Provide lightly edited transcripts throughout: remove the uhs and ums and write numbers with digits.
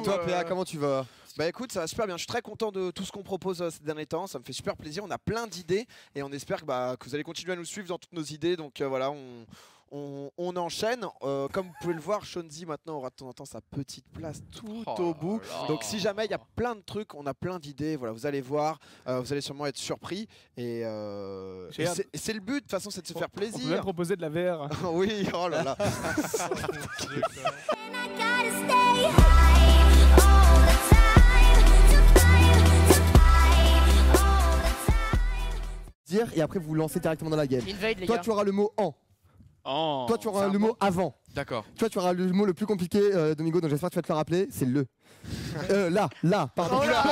Et toi Péa, comment tu vas? Bah écoute, ça va super bien, je suis très content de tout ce qu'on propose ces derniers temps, ça me fait super plaisir, on a plein d'idées et on espère que vous allez continuer à nous suivre dans toutes nos idées, donc voilà, on enchaîne. Comme vous pouvez le voir, Shonzi maintenant aura de temps en temps sa petite place tout au bout, donc si jamais il y a plein de trucs, on a plein d'idées, voilà, vous allez voir, vous allez sûrement être surpris et c'est le but de toute façon, c'est de se faire plaisir. On peut même proposer de la VR. Oui, oh là là. Et après vous vous lancez directement dans la game. Invade, toi tu auras le mot en. Oh, toi tu auras le mot avant. D'accord. Toi tu auras le mot le plus compliqué, Domingo, donc j'espère que tu vas te le rappeler, c'est le. Là, pardon. Oh là.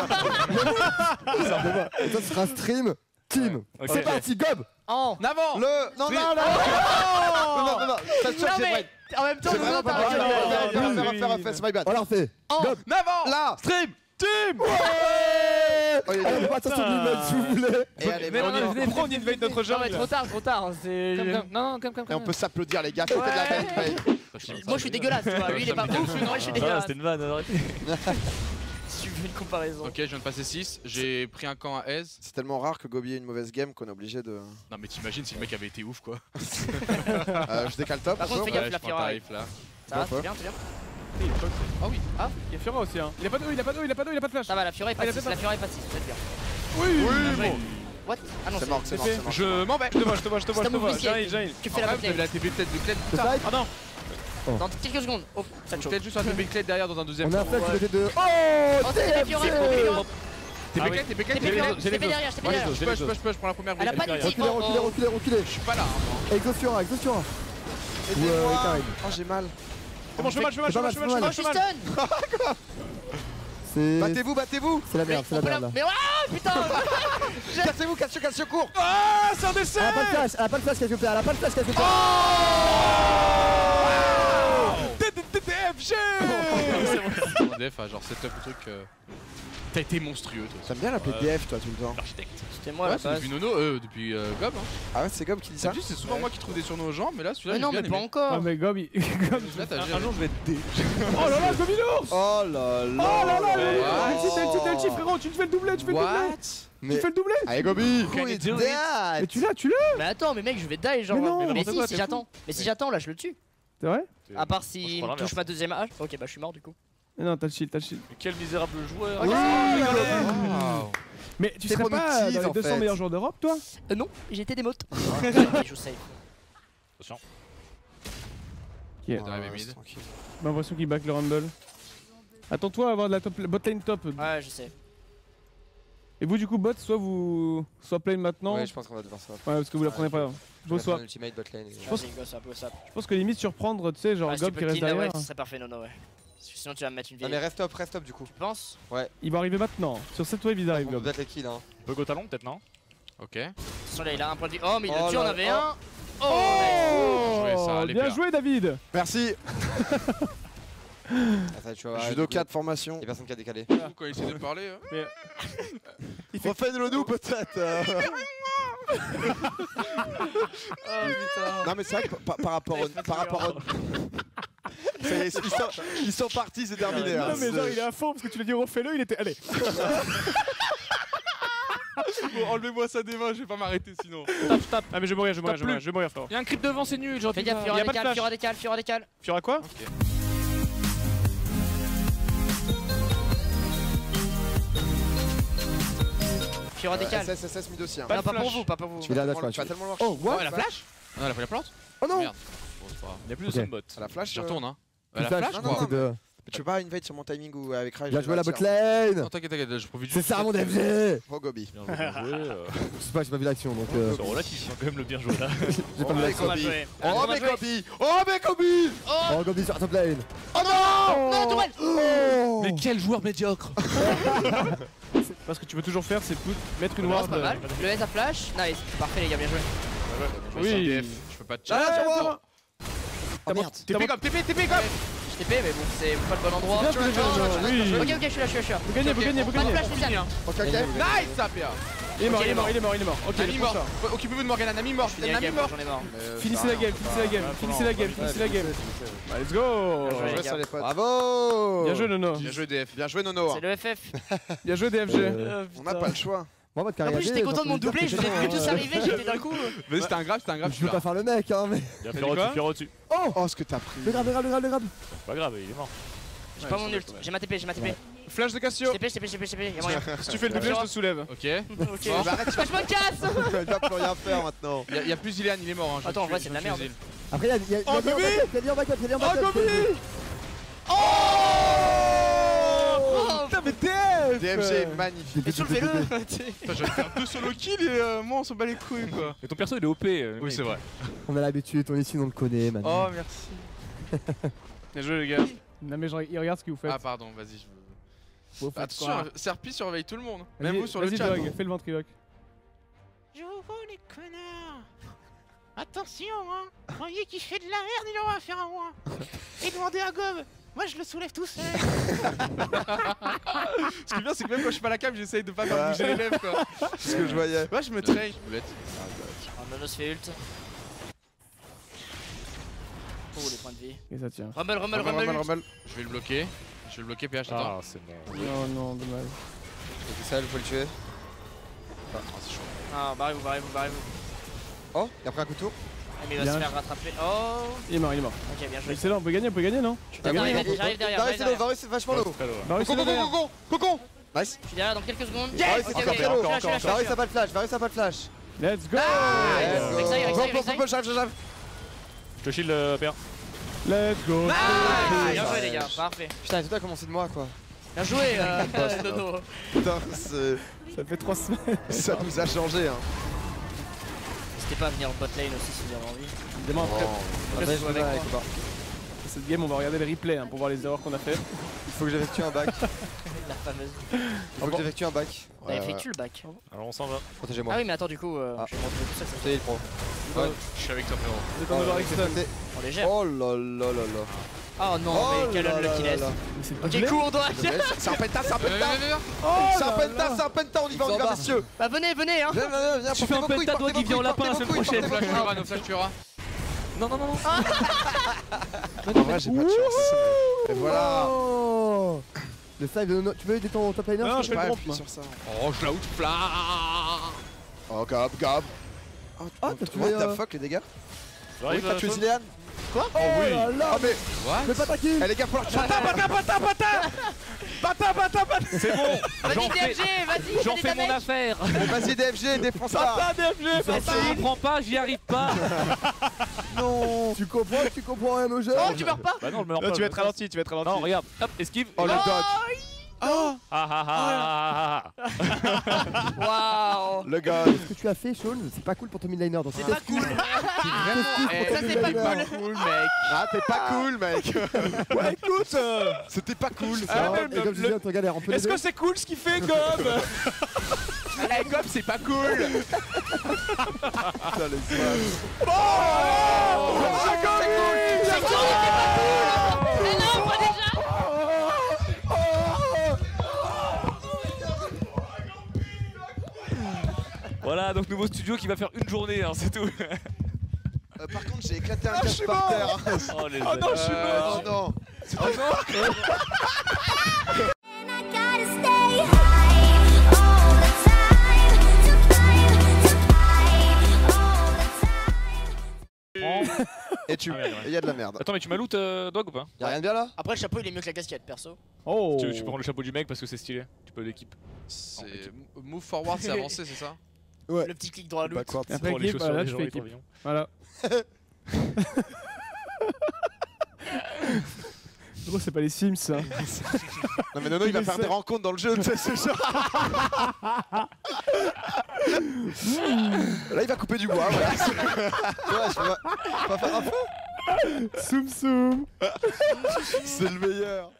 Et toi tu seras stream team. Ouais. Okay. C'est parti, Gob. En avant. Le. Non. Ça se fait. En même temps, on va faire en avant. Là. Stream team. Oh, pourquoi on invade notre jungle? Non, mais trop tard. Et on peut s'applaudir, les gars, c'était de la belle paye. Moi je suis dégueulasse, tu vois. Lui il est pas ouf, moi je suis dégueulasse. C'était une vanne, arrête. Tu veux une comparaison? Ok, je viens de passer 6, j'ai pris un camp à Ez. C'est tellement rare que Gobi ait une mauvaise game qu'on est obligé de. Non, mais t'imagines si le mec avait été ouf quoi. Je décale top. Par contre, fais gaffe, la Fiora. Ça va, c'est bien, Ah oui, il y a Fiora aussi hein. Il a pas de flash. Ça va, la Fiora est pas 6, c'est bien. Oui, bon. C'est mort, c'est mort. Je m'en vais. Je te vois. Tu fais la boucle. La TP peut-être du clé. Ah non. Dans quelques secondes. Oh, ça te chauffe. Peut-être juste un TP clé derrière dans un deuxième. On a un flash du côté de. Oh, la Fiora. TP derrière, je push, prends la première boucle. Elle a pas de tir. Reculez. Je suis pas là. Exo Fiora. Oh, j'ai mal. C'est bon, je suis mal. Battez-vous. C'est la merde, là. Mais oh putain. Cassez-vous, Cassio, court. Ah, c'est un décès. Elle a pas de flash, Cassio. DFG. C'est mon def, genre setup le truc. T'as été monstrueux toi. T'aimes bien l'appeler DF toi tout le temps. L'architecte. C'était moi. Ouais, c'est depuis Nono, depuis Gob. Hein. Ah ouais, c'est Gob qui dit ça. C'est souvent moi qui trouve des surnoms aux gens, mais là celui-là. Mais non, mais pas encore. Ah mais Gob, un jour je vais être D. Oh là là, Gobi l'ours. Oh là là. Exit, frérot, tu fais le doublé, tu fais le doublé. Allez Gobi. Mais tu l'as. Mais attends, mais mec, je vais die genre. Mais si j'attends. Mais si j'attends là, je le tue. C'est vrai. À part s'il touche ma deuxième hache. Ok, bah je suis mort du coup. Non, t'as le shield. Mais quel misérable joueur. Mais tu serais pas dans les 200 meilleurs joueurs d'Europe, toi? Non, j'étais des motes. Je sais. Attention. Qui est arrivé mid? J'ai l'impression qu'il back le Rumble. Attends-toi à avoir de la bot lane top. Ouais, je sais. Et vous, du coup, bot, soit play maintenant. Ouais, je pense qu'on va devoir ça. Ouais, parce que vous la prenez pas. Je pense que limite surprendre, tu sais, genre Gob qui reste derrière. Ça serait parfait, non, ouais. Sinon tu vas me mettre une vieille. Non mais reste top du coup. Tu penses? Ouais. Il va arriver maintenant. Sur cette wave il arrive. On peut être les kills hein. Bug au talon peut-être non? Ok. Son là il a un point de vie. Oh mais il a tué, on avait un. Oh bien joué David. Merci. Judo 4 formation. Il y a personne qui a décalé. Quand il essaie de parler. Il fait refait de l'eau peut-être. Oh putain. Non mais c'est vrai que par rapport au. Ils sont partis, c'est terminé. Non, hein, mais genre il est à fond parce que tu l'as dit refais-le, il était. Allez. Bon, enlevez-moi ça des mains, je vais pas m'arrêter sinon. Tape. Ah mais je vais mourir frérot. Il y a un creep devant, c'est nul. Genre fais gaffe, Fiora décale. Fiora quoi? Okay. Fiora décale. SS mid aussi hein. Non, pas pour vous. Tu vas tellement loin. Oh what? La flash? Non, elle a pris la plante. Oh non. Il n'y a plus de sunbot. La flash, je retourne hein. La flash, non. Tu veux pas invade sur mon timing ou avec Rai? Bien joué la botlane. Non t'inquiète, je profite juste. C'est ça mon DFG. Oh Gobi. J'ai pas vu l'action donc. C'est relatif, ils ont quand même le bien joué là. J'ai pas vu l'action. Oh mais Gobi. Oh Gobi sur la top lane. Oh non tourelle. Mais quel joueur médiocre. Parce que tu peux toujours faire c'est mettre une ward. Le S à flash, nice. Parfait les gars, bien joué. Oui. Je peux pas te chat. TP comme TP. Je TP, mais bon, c'est pas le bon endroit. Je suis là, ok, je suis là, Vous gagnez, vous gagnez. Pas de flash, les amis. Ok, nice, ça, Péa. Il est mort. Ok, Nami mort. Occupez-vous de Morgana, Nami mort. J'en ai marre. Finissez la game. Let's go. Bravo. Bien joué, Nono. Bien joué, DF. Bien joué, Nono. C'est le FF. Bien joué, DFG. On n'a pas le choix. Moi, en plus, j'étais content de mon doublé, je les ai vu tous arriver, j'étais d'un coup. Mais c'était un grab, Je veux pas faire le mec, hein, mais. Il y a Fiora dessus. Oh, ce que t'as pris. Le grab. Pas grave, il est mort. J'ai pas mon ult, j'ai ma TP, Flash de Cassio. TP, y'a moyen. Si tu fais le doublé, je te soulève. Ok. Je me casse. Il va plus rien faire maintenant. Y'a plus Zilean, il est mort. Attends, en vrai, c'est de la merde. Après, y'a. Oh, Gobi. DFG est magnifique. Et soulevez-le. Je vais faire 2 solo kills et moi on s'en bat les couilles quoi. Et ton perso il est OP. Oui c'est vrai. On a l'habitude, on est ici, on le connaît maintenant. Oh merci. Bien joué les gars. Non mais il regarde ce que vous faites. Ah pardon, vas-y je veux. Attention, Serpi surveille tout le monde. Même vous sur le chat. Vas-y Dog, fais le ventriloque. Je vous vois les connards. Attention hein. Croyez qu'il fait de la merde, il aura affaire à moi. Et demandez à Gob. Moi je le soulève tout seul. Ce qui est bien c'est que même quand je suis pas à la cam j'essaye de pas faire bouger les lèvres quoi. C'est ce que je voyais. Moi je me traîne. Oh Nono se fait ult. Oh les points de vie. Et ça tient. Rumble. Je vais le bloquer. PH j'attends. Ah c'est bon. Non dommage. C'est ça, il faut le tuer. Ah c'est chaud. Ah barrez-vous. Oh, il a pris un coup de tour. Mais il va se faire rattraper. Oh! Il est mort. Ok, bien joué. Excellent, on peut gagner, non? J'arrive derrière. Varus, c'est vachement low. Cocon! Nice. Je suis derrière dans quelques secondes. Yes! Varus a pas de flash, Let's go! J'arrive. Je te shield, Péa. Let's go! Bien joué, les gars, parfait. Putain, tout a commencé de moi, quoi. Bien joué, Nono. Putain, ça fait 3 semaines. Ça nous a changé, hein. N'hésitez pas à venir en bot lane aussi si vous avez envie. Évidemment après, cette game on va regarder les replays hein, pour voir les erreurs qu'on a fait. Il faut que j'effectue un back. La fameuse. Il faut que j'effectue un back. On effectue le back. Alors on s'en va. Protégez-moi. Ah oui mais attends du coup, je vais montrer tout ça. C'est le pro. Ouais. Je suis avec toi frérot. On les gère. Oh la la la la. Oh non, mais quel unlucky laisse. Ok, cool, on doit. C'est un penta, c'est un penta, on y va, messieurs. Bah venez hein. Viens, tu fais un penta toi qui vient en lapin la semaine prochaine. Flash Fiora, nos flash Fiora. Non. En vrai, j'ai pas de chance. Et voilà. Le slide de Nono, tu veux aider ton top laner? Non, je fais le pompe sur ça. Oh, je la out flash. Oh, Gob. Oh, t'as fuck les dégâts. Oui, t'as tué Zilean. Quoi? Oh oui! Ah mais! Mais pas t'inquiète! Eh les gars, faut leur tuer! Bata! C'est bon! Vas-y DFG, vas-y! J'en fais mon affaire! Vas-y DFG, défonce ça! Si il prend pas, j'y arrive pas! Non! Tu comprends rien au jeu? Non, tu meurs pas! Bah non, je meurs pas! Tu vas être ralenti, Non, regarde! Hop, esquive! Oh le dodge! Waouh! Le gars! Ce que tu as fait, Shonzi, c'est pas cool pour ton midliner dans ce jeu. C'est pas cool! Ça, c'est pas cool, mec! Ah, t'es pas cool, mec! Ouais, écoute! C'était pas cool! Est-ce que c'est cool ce qu'il fait, Gob? Eh, Gob, c'est pas cool! Putain, les gars! Bon! C'est cool! C'est cool, c'est pas cool! Mais non, pas déjà! Voilà, donc nouveau studio qui va faire une journée, hein, c'est tout. Par contre, j'ai éclaté un cache par terre. Oh les non, je suis mort. Non. C'est non. Et tu. Il y a de la merde. Attends, mais tu m'as loot, Dog ou pas? Y'a rien de bien là? Après, le chapeau il est mieux que la casquette perso. Oh! Tu peux prendre le chapeau du mec parce que c'est stylé. Tu peux l'équipe. Move forward, c'est avancé, c'est ça? Ouais. Le petit clic droit à loot. Après, les chaussures, les gens, les tourbillons. Voilà. Gros, c'est pas les Sims ça. Non, mais Nono il va faire des rencontres dans le jeu, tu sais, ce genre. Là, il va couper du bois. Voilà. On va faire un fou. Soum soum. C'est le meilleur.